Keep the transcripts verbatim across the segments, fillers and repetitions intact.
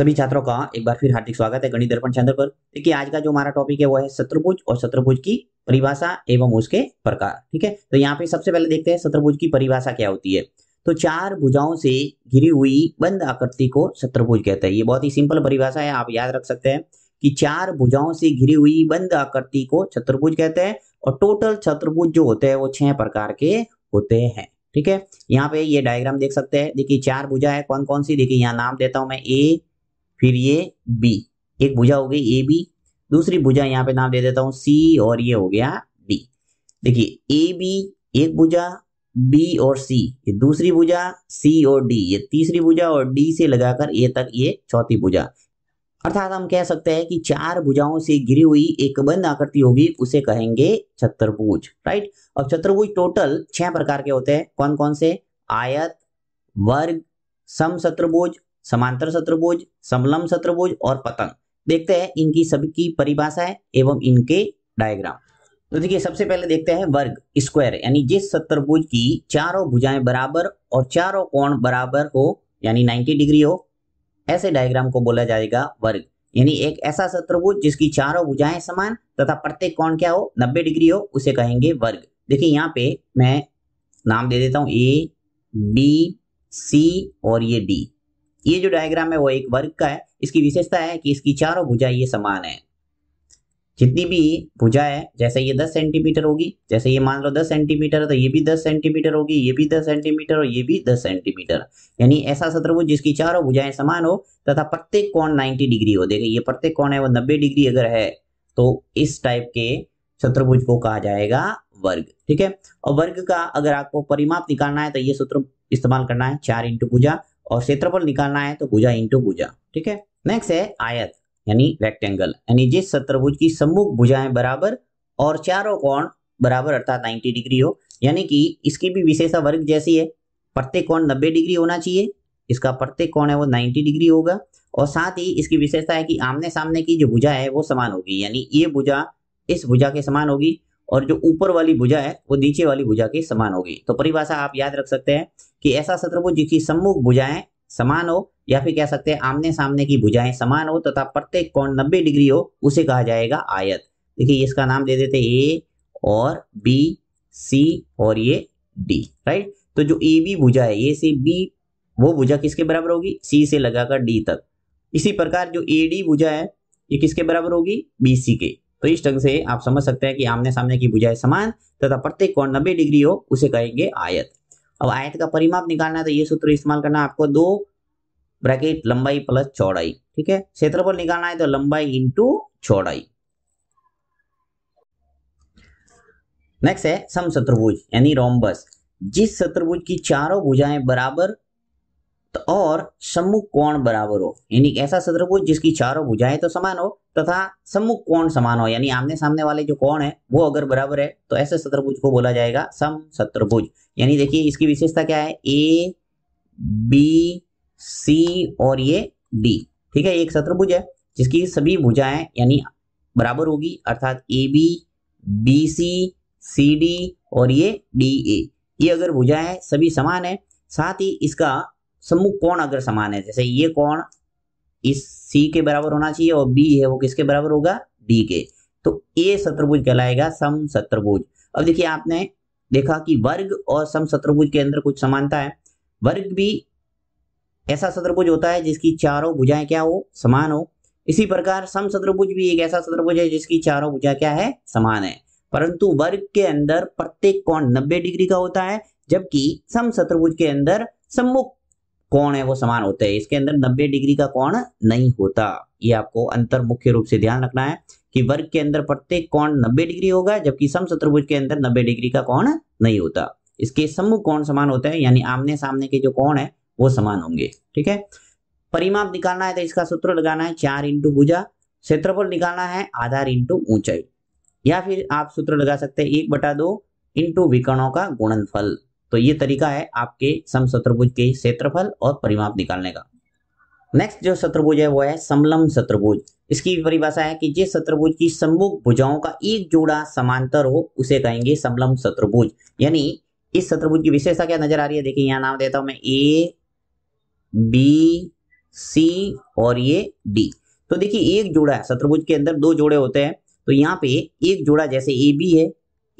सभी छात्रों का एक बार फिर हार्दिक स्वागत है गणित दर्पण चैनल पर। देखिए आज का जो हमारा टॉपिक है वो है चतुर्भुज और चतुर्भुज की परिभाषा एवं उसके प्रकार। ठीक है, तो यहाँ पे सबसे पहले देखते हैं चतुर्भुज की परिभाषा क्या होती है। तो चार भुजाओं से घिरी हुई बंद आकृति को चतुर्भुज कहते हैं। ये बहुत ही सिंपल परिभाषा है, आप याद रख सकते हैं कि चार भुजाओं से घिरी हुई बंद आकृति को चतुर्भुज कहते हैं। और टोटल चतुर्भुज जो होते हैं वो छह प्रकार के होते हैं। ठीक है, यहाँ पे ये डायग्राम देख सकते हैं। देखिए चार भुजा है, कौन कौन सी, देखिए यहाँ नाम देता हूं मैं ए, फिर ये बी, एक भुजा हो गई ए बी, दूसरी भुजा यहाँ पे नाम दे देता हूँ सी, और ये हो गया डी। देखिए ए बी एक भुजा, बी और सी ये दूसरी भुजा, सी और डी ये तीसरी भुजा, और डी से लगाकर ए तक ये चौथी भुजा। अर्थात हम कह सकते हैं कि चार भुजाओं से घिरी हुई एक बंद आकृति होगी उसे कहेंगे चतुर्भुज। राइट, और चतुर्भुज टोटल छह प्रकार के होते हैं। कौन कौन से, आयत, वर्ग, समचतुर्भुज, समांतर चतुर्भुज, समलंब चतुर्भुज और पतंग। देखते हैं इनकी सबकी परिभाषाएं एवं इनके डायग्राम। तो देखिए सबसे पहले देखते हैं वर्ग, स्क्वायर, यानी जिस चतुर्भुज की चारों भुजाएं बराबर और चारों कोण बराबर हो, यानी नब्बे डिग्री हो, ऐसे डायग्राम को बोला जाएगा वर्ग। यानी एक ऐसा चतुर्भुज जिसकी चारों भुजाएं समान तथा प्रत्येक कोण क्या हो, नब्बे डिग्री हो, उसे कहेंगे वर्ग। देखिए यहाँ पे मैं नाम दे देता हूँ ए, बी, सी और ये डी। ये जो डायग्राम है वो एक वर्ग का है। इसकी विशेषता है कि इसकी चारों भुजाएं ये समान है। जितनी भी भुजा है, जैसे ये दस सेंटीमीटर होगी, जैसे ये मान लो दस सेंटीमीटर है तो ये भी दस सेंटीमीटर होगी, ये भी दस सेंटीमीटर और ये भी दस सेंटीमीटर। यानी ऐसा चतुर्भुज जिसकी चारों भुजाएं समान हो तथा प्रत्येक कोण नब्बे डिग्री हो। देखिए ये प्रत्येक कोण है वो नब्बे डिग्री अगर है तो इस टाइप के चतुर्भुज को कहा जाएगा वर्ग। ठीक है, और वर्ग का अगर आपको परिमाप निकालना है तो ये सूत्र इस्तेमाल करना है, चार इंटू भुजा, और क्षेत्रफल निकालना है तो भुजा इंटू भुजा। ठीक है, नेक्स्ट है आयत, यानी रेक्टेंगल, यानी जिस चतुर्भुज की सम्मुख भुजाएं बराबर और चारों कोण बराबर अर्थात नब्बे डिग्री हो। यानी कि इसकी भी विशेषता वर्ग जैसी है, प्रत्येक कोण नब्बे डिग्री होना चाहिए, इसका प्रत्येक कोण है वो नब्बे डिग्री होगा, और साथ ही इसकी विशेषता है कि आमने सामने की जो भुजा है वो समान होगी। यानी ये भुजा इस भुजा के समान होगी और जो ऊपर वाली भुजा है वो नीचे वाली भुजा के समान होगी। तो परिभाषा आप याद रख सकते हैं कि ऐसा चतुर्भुज जिसकी सम्मुख भुजाएं समान हो, या फिर कह सकते हैं आमने सामने की भुजाएं समान हो तथा प्रत्येक कोण नब्बे डिग्री हो, उसे कहा जाएगा आयत। देखिए इसका नाम दे देते ए और बी, सी और ये डी। राइट, तो जो ए बी भुजा है, ए से बी वो भुजा किसके बराबर होगी, सी से लगाकर डी तक। इसी प्रकार जो ए डी भुजा है ये किसके बराबर होगी, बी सी के। तो इस ढंग से आप समझ सकते हैं कि आमने सामने की भुजाएं समान तथा प्रत्येक कोण नब्बे डिग्री हो, उसे कहेंगे आयत। अब आयत का परिमाप निकालना है तो ये सूत्र इस्तेमाल करना है आपको, दो ब्रैकेट लंबाई प्लस चौड़ाई। ठीक है, क्षेत्रफल निकालना है तो लंबाई इंटू चौड़ाई। नेक्स्ट है समचतुर्भुज, यानी रोम्बस, जिस चतुर्भुज की चारों भुजाएं बराबर तो और सम्मुख कोण बराबर हो। यानी ऐसा चतुर्भुज जिसकी चारों भुजाएं तो समान हो तथा सम्मुख कोण समान हो, यानी आमने सामने वाले जो कोण है वो अगर बराबर है तो ऐसे चतुर्भुज को बोला जाएगा समचतुर्भुज। यानी देखिए इसकी विशेषता क्या है, ए, बी, सी और ये डी। ठीक है, एक चतुर्भुज है जिसकी सभी भुजाएं यानी बराबर होगी, अर्थात A B, B C, C D और ये डी ए। ये अगर भुजाएं सभी समान है, साथ ही इसका सम्मुख कोण अगर समान है, जैसे ये कोण इस सी के बराबर होना चाहिए और बी है वो किसके बराबर होगा, डी के, तो ये चतुर्भुज कहलाएगा समचतुर्भुज। अब देखिए आपने देखा कि वर्ग और समचतुर्भुज के अंदर कुछ समानता है। वर्ग भी ऐसा चतुर्भुज होता है जिसकी चारों भुजाएं क्या हो, समान हो। इसी प्रकार समचतुर्भुज भी एक ऐसा चतुर्भुज है जिसकी चारों भुजा क्या है, समान है। परंतु वर्ग के अंदर प्रत्येक कोण नब्बे डिग्री का होता है, जबकि समचतुर्भुज के अंदर सम्मुख कोण है वो समान होते हैं। इसके अंदर नब्बे डिग्री का कोण नहीं होता। ये आपको अंतर मुख्य रूप से ध्यान रखना है कि वर्ग के अंदर प्रत्येक कोण नब्बे डिग्री होगा, जबकि समचतुर्भुज के अंदर नब्बे डिग्री का कोण नहीं होता। इसके सम्मुख कोण समान होते हैं, यानी आमने सामने के जो कोण है वो समान होंगे। ठीक है, परिमाप निकालना है तो इसका सूत्र लगाना है चार इंटू भुजा, क्षेत्रफल निकालना है आधार इंटू ऊंचाई, या फिर आप सूत्र लगा सकते हैं एक बटा दो इंटू विकर्णों का गुणनफल। तो ये तरीका है आपके समचतुर्भुज के क्षेत्रफल और परिमाप निकालने का। नेक्स्ट जो चतुर्भुज है वो है समलंब चतुर्भुज। इसकी परिभाषा है कि जिस चतुर्भुज की सम्मुख भुजाओं का एक जोड़ा समांतर हो उसे कहेंगे समलंब चतुर्भुज। यानी इस चतुर्भुज की विशेषता क्या नजर आ रही है, देखिए यहाँ नाम देता हूं मैं ए, बी, सी और ये डी। तो देखिए एक जोड़ा है, चतुर्भुज के अंदर दो जोड़े होते हैं, तो यहाँ पे एक जोड़ा जैसे ए बी है,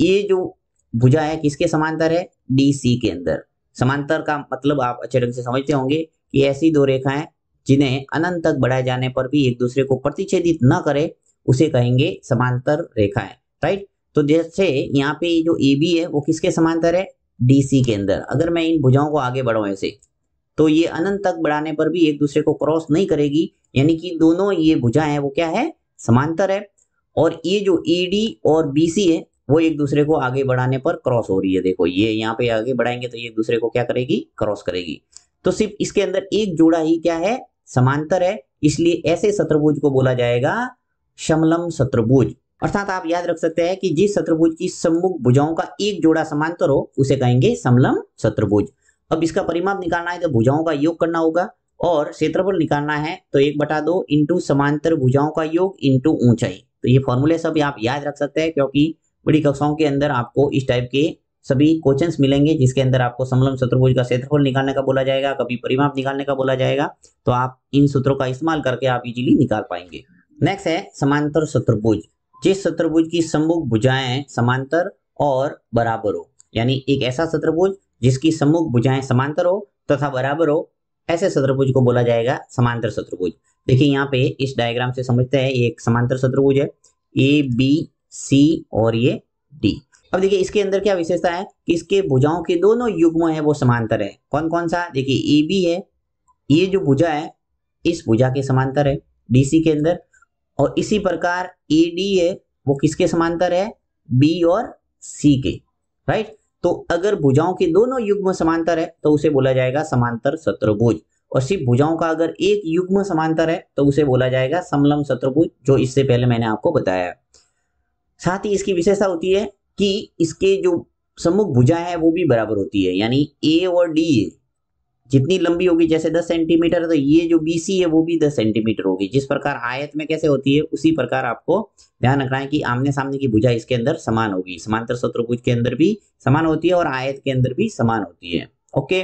ये जो भुजा है किसके समांतर है, डी सी के अंदर। समांतर का मतलब आप अच्छे ढंग से समझते होंगे कि ऐसी दो रेखाएं जिन्हें अनंत तक बढ़ाए जाने पर भी एक दूसरे को प्रतिच्छेदित न करे उसे कहेंगे समांतर रेखाएं, राइट। तो जैसे यहाँ पे जो ए बी है वो किसके समांतर है, डी सी के अंदर। अगर मैं इन भुजाओं को आगे बढ़ाऊं ऐसे, तो ये अनंत तक बढ़ाने पर भी एक दूसरे को क्रॉस नहीं करेगी, यानी कि दोनों ये भुजाएं हैं वो क्या है, समांतर है। और ये जो ए डी और बी सी है वो एक दूसरे को आगे बढ़ाने पर क्रॉस हो रही है। देखो ये यहाँ पे आगे बढ़ाएंगे तो ये एक दूसरे को क्या करेगी, क्रॉस करेगी। तो सिर्फ इसके अंदर एक जोड़ा ही क्या है, समांतर है, इसलिए ऐसे चतुर्भुज को बोला जाएगा समलंब चतुर्भुज। अर्थात आप याद रख सकते हैं कि जिस चतुर्भुज की सम्मुख भुजाओं का एक जोड़ा समांतर हो उसे कहेंगे समलंब चतुर्भुज। अब इसका परिमाप निकालना है तो भुजाओं का योग करना होगा, और क्षेत्रफल निकालना है तो एक बटा दो इंटू समांतर भुजाओं का योग इंटू ऊंचाई। तो ये फॉर्मूले सब आप याद रख सकते हैं, क्योंकि बड़ी कक्षाओं के अंदर आपको इस टाइप के सभी क्वेश्चंस मिलेंगे जिसके अंदर आपको समलंब चतुर्भुज का क्षेत्रफल निकालने का बोला जाएगा, कभी परिमाप निकालने का बोला जाएगा। तो आप इन सूत्रों का इस्तेमाल करके आप इजीली निकाल पाएंगे। नेक्स्ट है समांतर चतुर्भुज, जिस चतुर्भुज की सम्मुख भुजाएं समांतर और बराबर हो, यानी एक ऐसा चतुर्भुज जिसकी सम्मुख भुजाएं समांतर हो तथा बराबर हो, ऐसे चतुर्भुज को बोला जाएगा समांतर चतुर्भुज। देखिए यहाँ पे इस डायग्राम से समझते हैं ये एक समांतर चतुर्भुज है, ए बी सी और ये डी। अब देखिए इसके अंदर क्या विशेषता है कि इसके भुजाओं के दोनों युग्म है वो समांतर है। कौन कौन सा, देखिए ए बी है, ये जो भुजा है इस भुजा के समांतर है डी सी के अंदर, और इसी प्रकार ए डी है वो किसके समांतर है, बी और सी के, राइट। तो अगर भुजाओं के दोनों युग्म समांतर है तो उसे बोला जाएगा समांतर चतुर्भुज, और सिर्फ भुजाओं का अगर एक युग्म समांतर है तो उसे बोला जाएगा समलंब चतुर्भुज, जो इससे पहले मैंने आपको बताया। साथ ही इसकी विशेषता होती है कि इसके जो सम्मुख भुजा है वो भी बराबर होती है, यानी ए और डी जितनी लंबी होगी जैसे दस सेंटीमीटर, तो ये जो बी सी है वो भी दस सेंटीमीटर होगी। जिस प्रकार आयत में कैसे होती है उसी प्रकार आपको ध्यान रखना है कि आमने सामने की भुजा इसके अंदर समान होगी, समांतर चतुर्भुज के अंदर भी समान होती है और आयत के अंदर भी समान होती है। ओके,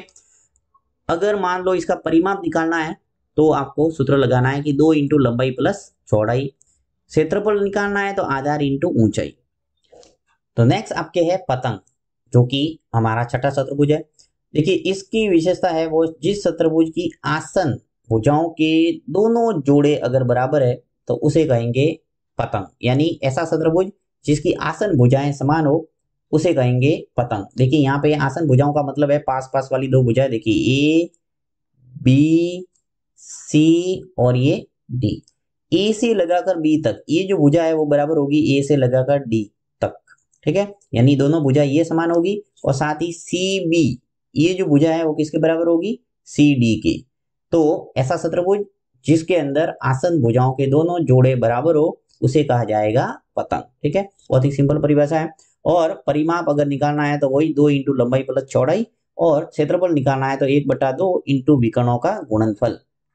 अगर मान लो इसका परिमाप निकालना है तो आपको सूत्र लगाना है कि दो इंटू लंबाई प्लस चौड़ाई, क्षेत्रफल निकालना है तो आधार इंटू ऊंचाई। तो नेक्स्ट आपके है पतंग, जो कि हमारा छठा चतुर्भुज है। देखिए इसकी विशेषता है वो जिस चतुर्भुज की आसन भुजाओं के दोनों जोड़े अगर बराबर है तो उसे कहेंगे पतंग, यानी ऐसा चतुर्भुज जिसकी आसन भुजाएं समान हो उसे कहेंगे पतंग। देखिए यहाँ पे आसन भुजाओं का मतलब है पास पास वाली दो भुजाएं, देखिए ए बी सी और ये डी। ए से लगाकर बी तक ये जो भुजा है वो बराबर होगी ए से लगाकर डी तक, ठीक है, यानी दोनों भुजा ये समान होगी। और साथ ही सी बी ये जो भुजा है वो किसके बराबर होगी, सी डी के। तो ऐसा चतुर्भुज जिसके अंदर आसन भुजाओं के दोनों जोड़े बराबर हो उसे कहा जाएगा पतंग, ठीक है, बहुत ही सिंपल परिभाषा है। और परिमाप अगर निकालना है तो वही दो इंटू लंबाई प्लस चौड़ाई, और क्षेत्रफल निकालना है तो एक बटा दो इंटू विकर्णों का गुणनफल।